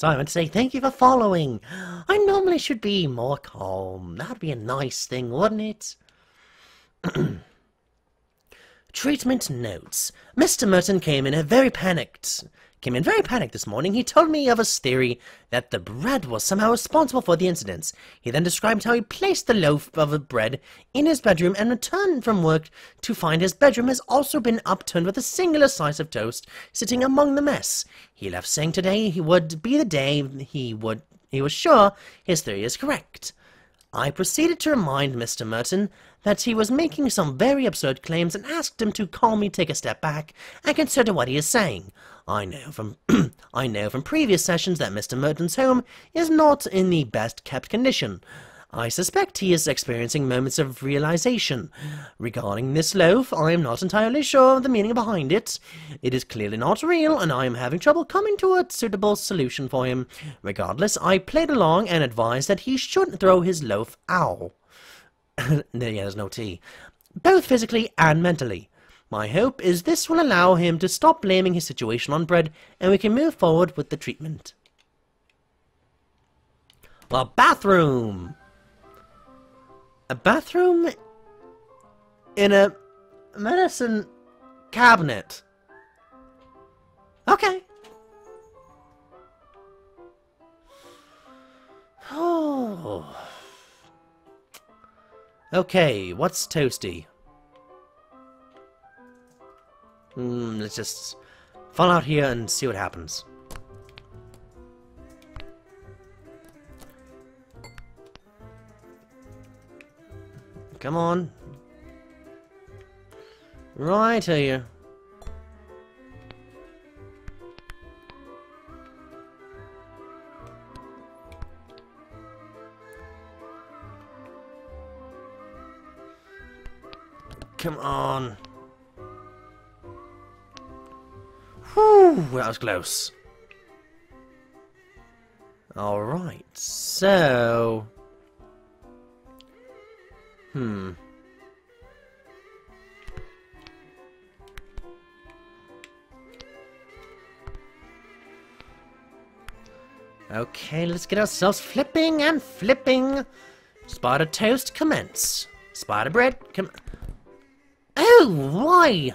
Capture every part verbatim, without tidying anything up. So I want to say thank you for following. I normally should be more calm. That'd be a nice thing, wouldn't it? Treatment notes. Mister Merton came in a very panicked. Came in very panicked this morning. He told me of his theory that the bread was somehow responsible for the incidents. He then described how he placed the loaf of bread in his bedroom and returned from work to find his bedroom has also been upturned with a singular slice of toast sitting among the mess. He left saying today he would be the day he would. He was sure his theory is correct. I proceeded to remind Mister Merton that he was making some very absurd claims and asked him to calmly take a step back and consider what he is saying. I know from I know from previous sessions that Mister Merton's home is not in the best kept condition. I suspect he is experiencing moments of realization. Regarding this loaf, I am not entirely sure of the meaning behind it. It is clearly not real, and I am having trouble coming to a suitable solution for him. Regardless, I played along and advised that he shouldn't throw his loaf out. Yeah, there's no tea. Both physically and mentally. My hope is this will allow him to stop blaming his situation on bread, and we can move forward with the treatment. The bathroom! A bathroom in a medicine cabinet. Okay. Oh. Okay, what's toasty? Mm, let's just fall out here and see what happens. Come on. Right here. Come on. Whew, that was close. Alright, so... Hmm. Okay, let's get ourselves flipping and flipping. Spider toast, commence. Spider bread, com- Oh, why?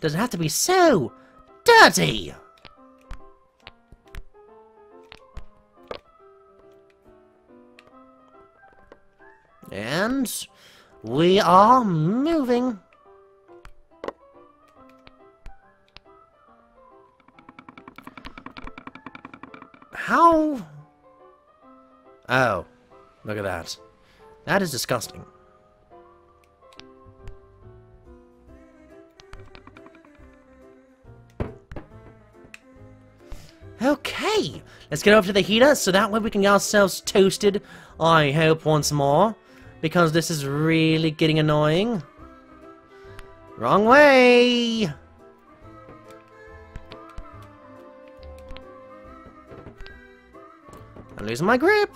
Does it have to be so dirty? And we are moving. How? Oh, look at that. That is disgusting. Okay, let's get over to the heater so that way we can get ourselves toasted, I hope, once more. Because this is really getting annoying. Wrong way! I'm losing my grip.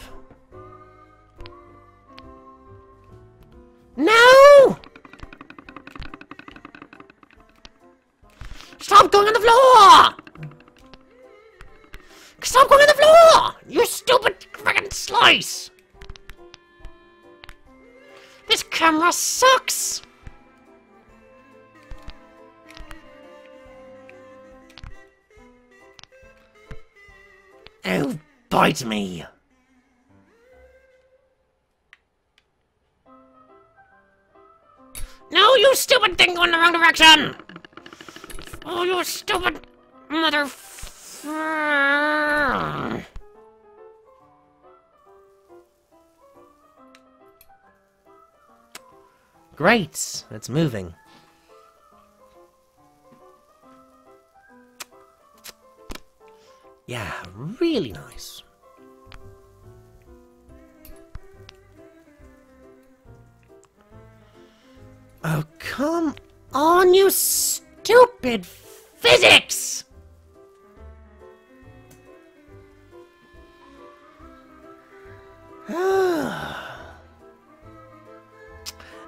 No! Stop going on the floor! Stop going on the floor! You stupid friggin' slice! This camera sucks! Oh, bite me! No, you stupid thing going the wrong direction! Oh, you stupid motherf... Great, it's moving. Yeah, really nice. Oh, come on, you stupid physics!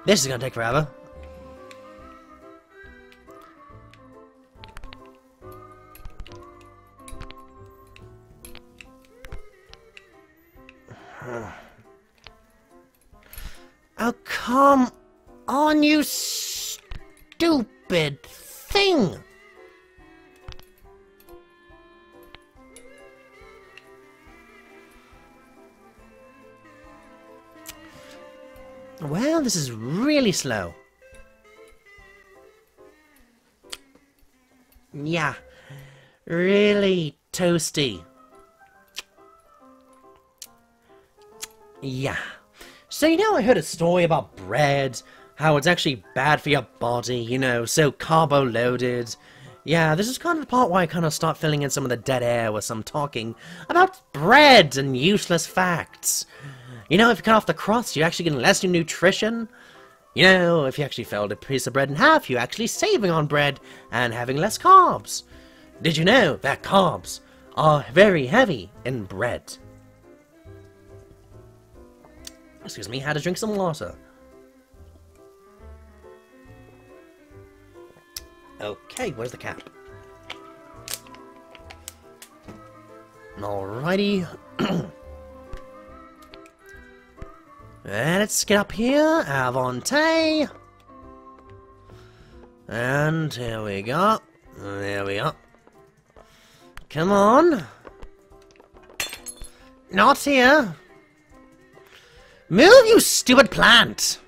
This is gonna take forever. Come on, you stupid thing! Well, this is really slow. Yeah, really toasty. Yeah. So, you know, I heard a story about bread, how it's actually bad for your body, you know, so carbo-loaded. Yeah, this is kind of the part where I kind of start filling in some of the dead air with some talking about bread and useless facts. You know, if you cut off the crust, you're actually getting less nutrition. You know, if you actually fold a piece of bread in half, you're actually saving on bread and having less carbs. Did you know that carbs are very heavy in bread? Excuse me, how to drink some water. Okay, where's the cap? Alrighty. Let's get up here, Avante. And here we go. There we go. Come on. Not here. Move, you stupid plant!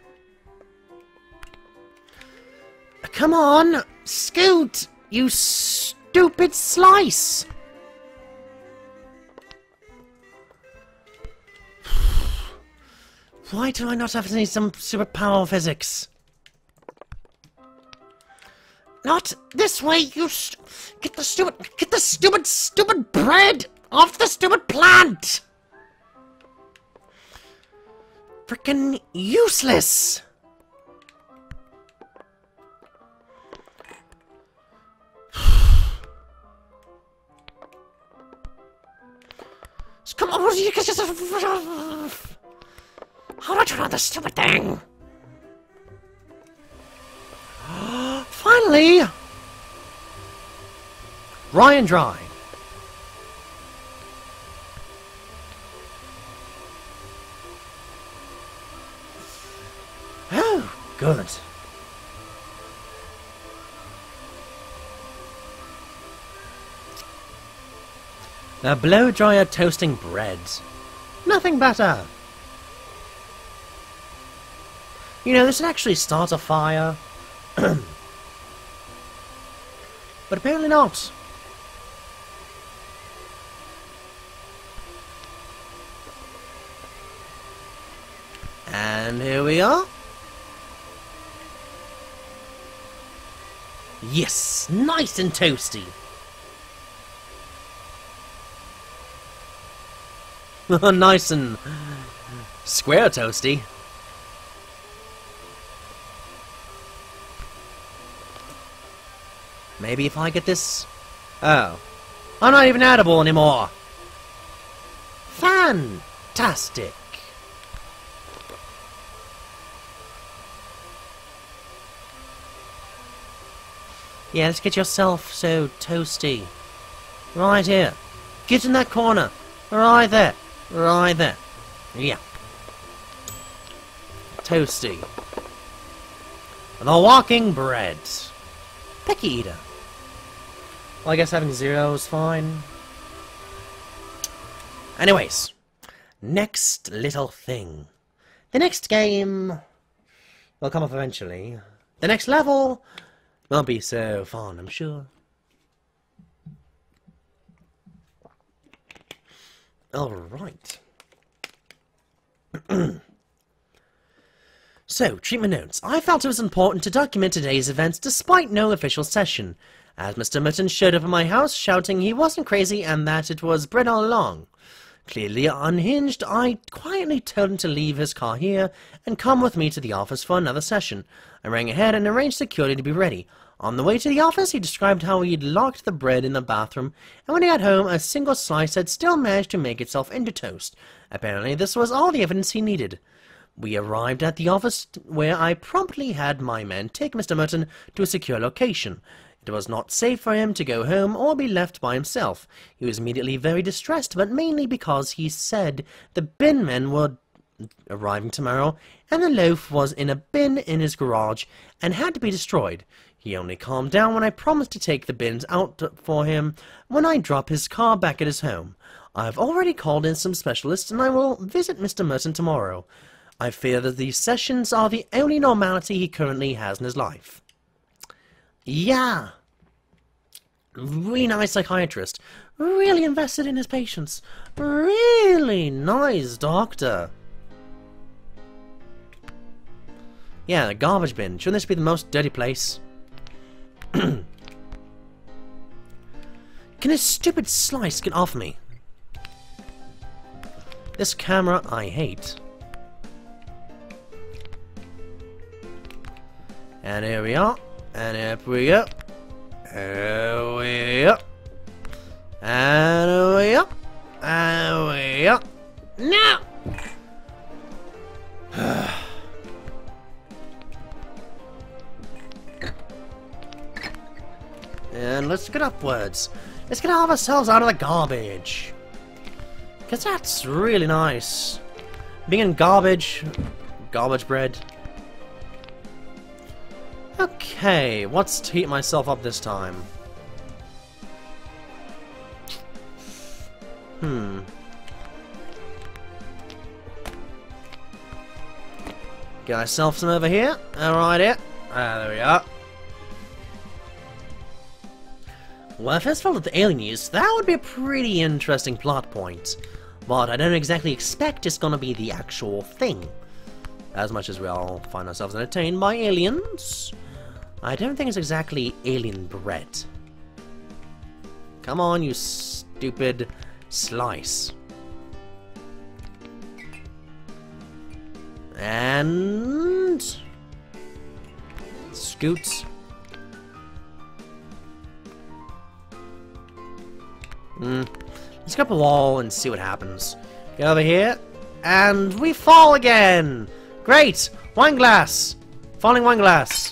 Come on, scoot, you stupid slice! Why do I not have any some superpower physics? Not this way, you st- Get the stupid- Get the stupid, stupid bread off the stupid plant! Frickin' useless! Come on, what do you guys just... How do I turn on this stupid thing? Finally! Dry and dry. Good. A blow dryer toasting breads. Nothing better. You know, this would actually start a fire. But apparently not. And here we are. Yes, nice and toasty. Nice and square toasty. Maybe if I get this... Oh. I'm not even edible anymore. Fantastic. Yeah, let's get yourself so toasty. Right here. Get in that corner. Right there. Right there. Yeah. Toasty. The walking bread. Picky eater. Well, I guess having zero is fine. Anyways. Next little thing. The next game will come up eventually. The next level... Won't be so fun, I'm sure. Alright. So, treatment notes. I felt it was important to document today's events despite no official session, as Mister Merton showed up at my house shouting he wasn't crazy and that it was bread all along. Clearly unhinged, I quietly told him to leave his car here and come with me to the office for another session. I rang ahead and arranged security to be ready. On the way to the office, he described how he'd locked the bread in the bathroom, and when he got home, a single slice had still managed to make itself into toast. Apparently, this was all the evidence he needed. We arrived at the office, where I promptly had my men take Mister Merton to a secure location. It was not safe for him to go home or be left by himself. He was immediately very distressed, but mainly because he said the bin men were arriving tomorrow, and the loaf was in a bin in his garage and had to be destroyed. He only calmed down when I promised to take the bins out for him when I drop his car back at his home. I have already called in some specialists, and I will visit Mister Merton tomorrow. I fear that these sessions are the only normality he currently has in his life. Yeah. Really nice psychiatrist. Really invested in his patients. Really nice doctor. Yeah, the garbage bin. Shouldn't this be the most dirty place? Can this stupid slice get off me? This camera I hate. And here we are. And up we go. Here we go. And we go. And we go. Now! And let's get upwards. Let's get all of ourselves out of the garbage. Because that's really nice. Being in garbage. Garbage bread. Okay, what's to heat myself up this time? Hmm. Get myself some over here. Alright, it. Ah, there we are. Well, if this followed the alien use, that would be a pretty interesting plot point. But I don't exactly expect it's gonna be the actual thing. As much as we all find ourselves entertained by aliens, I don't think it's exactly alien bread. Come on, you stupid slice. And... Scoots. Mm. Let's go up a wall and see what happens. Get over here. And we fall again! Great! Wine glass! Falling wine glass!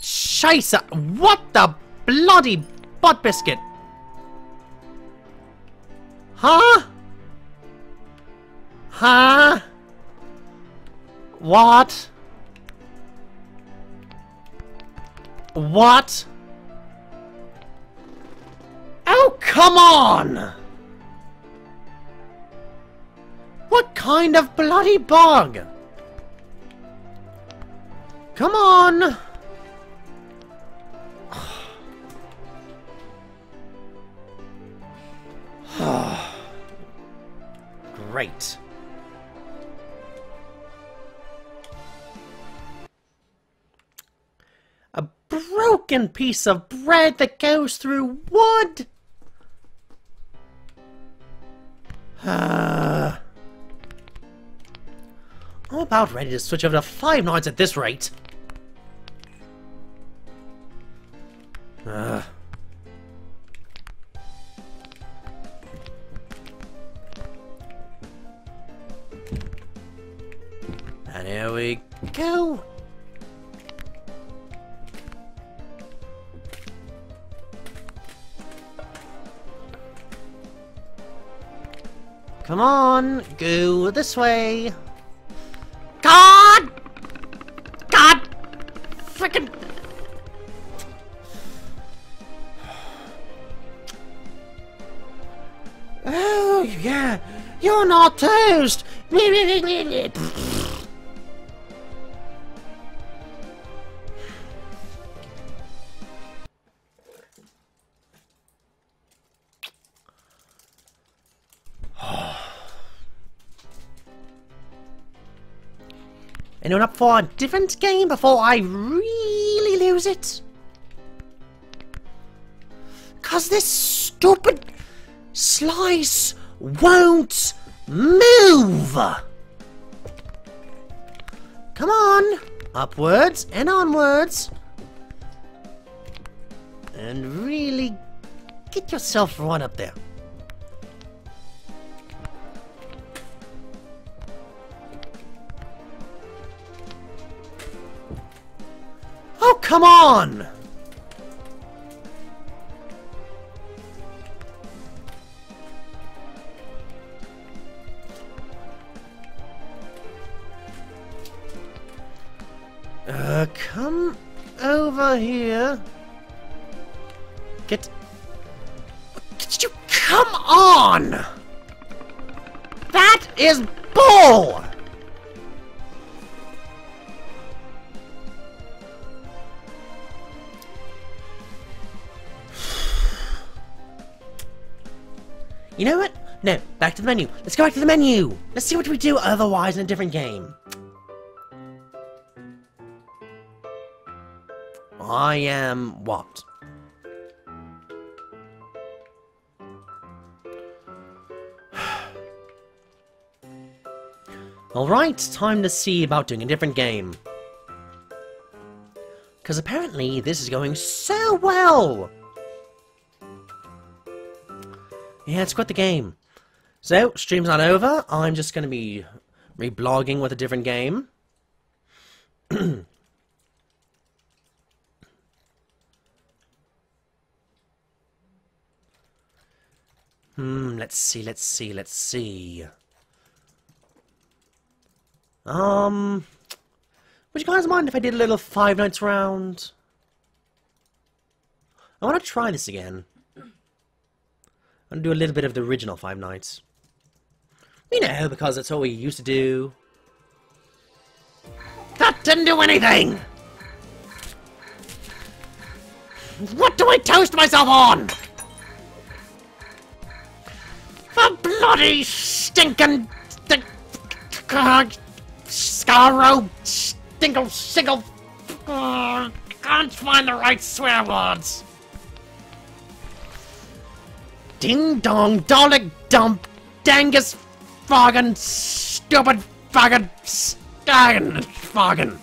Scheisse! What the bloody butt biscuit! Huh? Huh? What? What? Oh, come on! What kind of bloody bug? Come on! Great. A broken piece of bread that goes through wood? Uh, I'm about ready to switch over to Five Nights at this rate. Ugh. And here we go. Come on, go this way. God! God! Frickin'! Oh, yeah! You're not toast! Anyone up for a different game before I really lose it? Cause this stupid slice won't move! Come on! Upwards and onwards! And really get yourself right up there. Oh, come on! Uh, come over here. Get... Did you... Come on! That is bull! You know what? No, back to the menu. Let's go back to the menu! Let's see what we do otherwise in a different game. I am... what? Alright, time to see about doing a different game. Because apparently this is going so well! Yeah, it's quite the game. So, stream's not over. I'm just going to be reblogging with a different game. Hmm, let's see, let's see, let's see. Um, would you guys mind if I did a little Five Nights round? I want to try this again. I'm going to do a little bit of the original Five Nights. You know, because that's all we used to do. That didn't do anything! What do I toast myself on? The bloody stinking... Scarrow... Stinkle... Single... Can't find the right swear words. Ding dong, Dalek dump, Dangus, Fargan, stupid Fargan, Stagen, Fargan.